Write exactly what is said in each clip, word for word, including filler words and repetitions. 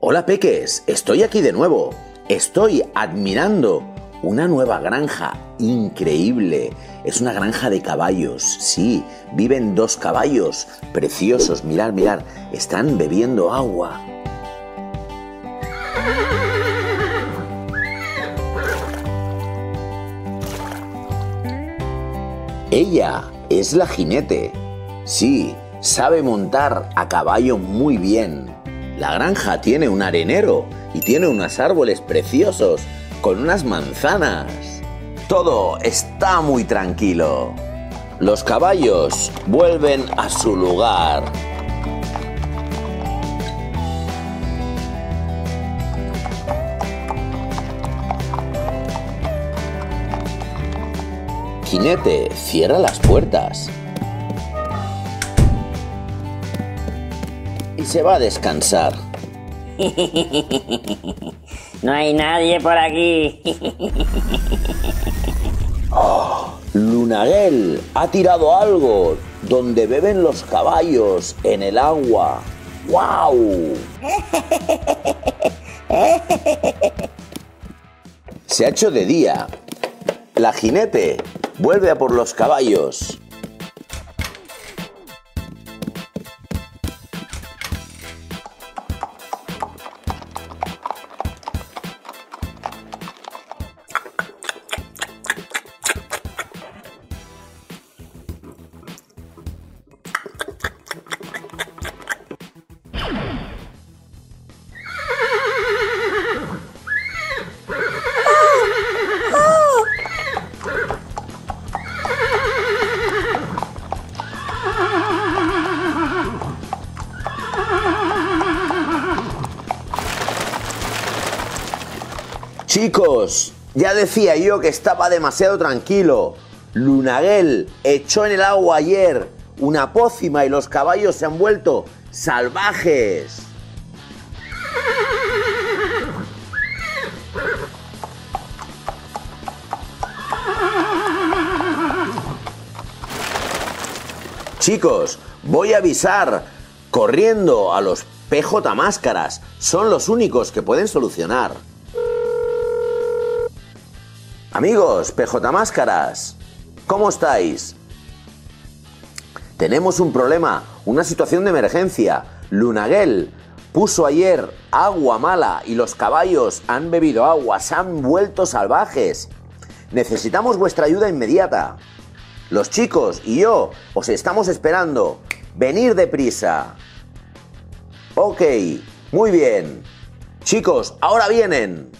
Hola peques, estoy aquí de nuevo. Estoy admirando una nueva granja increíble. Es una granja de caballos, sí. Viven dos caballos preciosos. Mirad, mirad, están bebiendo agua. Ella es la jinete. Sí, sabe montar a caballo muy bien. La granja tiene un arenero y tiene unos árboles preciosos con unas manzanas. Todo está muy tranquilo. Los caballos vuelven a su lugar. Jinete, cierra las puertas. Y se va a descansar. No hay nadie por aquí. Oh, Luna Girl ha tirado algo donde beben los caballos en el agua. ¡Guau! Se ha hecho de día. La jinete vuelve a por los caballos. Chicos, ya decía yo que estaba demasiado tranquilo. Luna Girl echó en el agua ayer una pócima y los caballos se han vuelto salvajes. Chicos, voy a avisar corriendo a los P J Máscaras. Son los únicos que pueden solucionar. Amigos, P J Máscaras, ¿cómo estáis? Tenemos un problema, una situación de emergencia. Luna Girl puso ayer agua mala y los caballos han bebido agua, se han vuelto salvajes. Necesitamos vuestra ayuda inmediata. Los chicos y yo os estamos esperando. Venid deprisa. Ok, muy bien. Chicos, ahora vienen.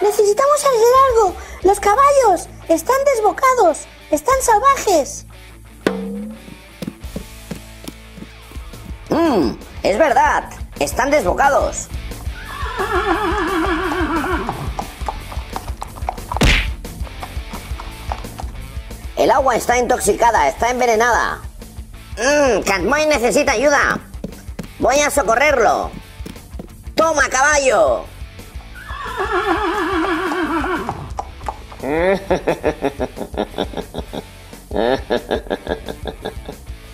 Necesitamos hacer algo. Los caballos están desbocados, están salvajes. Mm, es verdad, están desbocados. El agua está intoxicada, está envenenada. Mm, Catboy necesita ayuda. Voy a socorrerlo. Toma, caballo.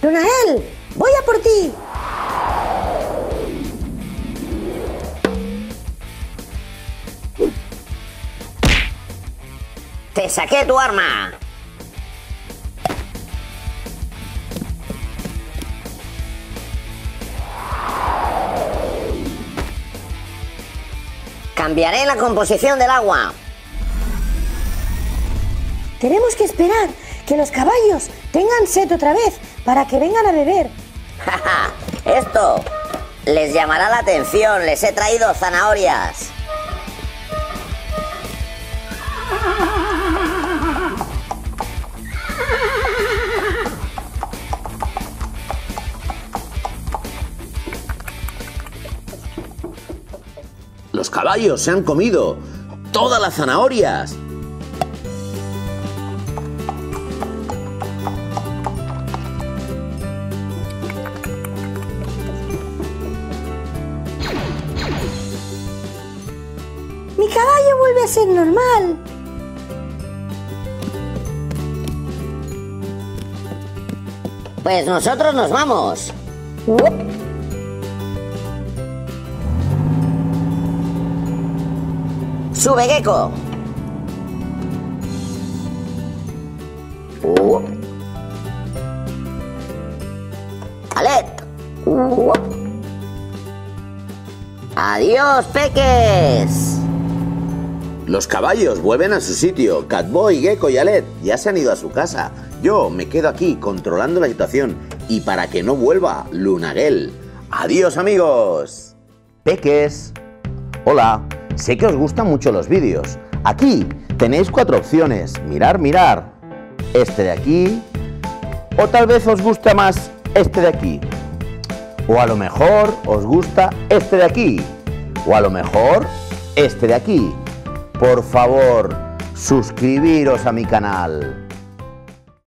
Luna Girl, voy a por ti. Te saqué tu arma. Cambiaré la composición del agua. Tenemos que esperar que los caballos tengan sed otra vez para que vengan a beber. Esto les llamará la atención. Les he traído zanahorias. Los caballos se han comido todas las zanahorias. Mi caballo vuelve a ser normal. Pues nosotros nos vamos. Sube, Gecko. Alet. Adiós, peques. Los caballos vuelven a su sitio. Catboy, Gecko y Alet ya se han ido a su casa. Yo me quedo aquí controlando la situación y para que no vuelva Luna Girl. ¡Adiós, amigos! Peques. Hola, sé que os gustan mucho los vídeos. Aquí tenéis cuatro opciones. Mirar, mirar. Este de aquí. O tal vez os gusta más este de aquí. O a lo mejor os gusta este de aquí. O a lo mejor este de aquí. Por favor, suscribiros a mi canal.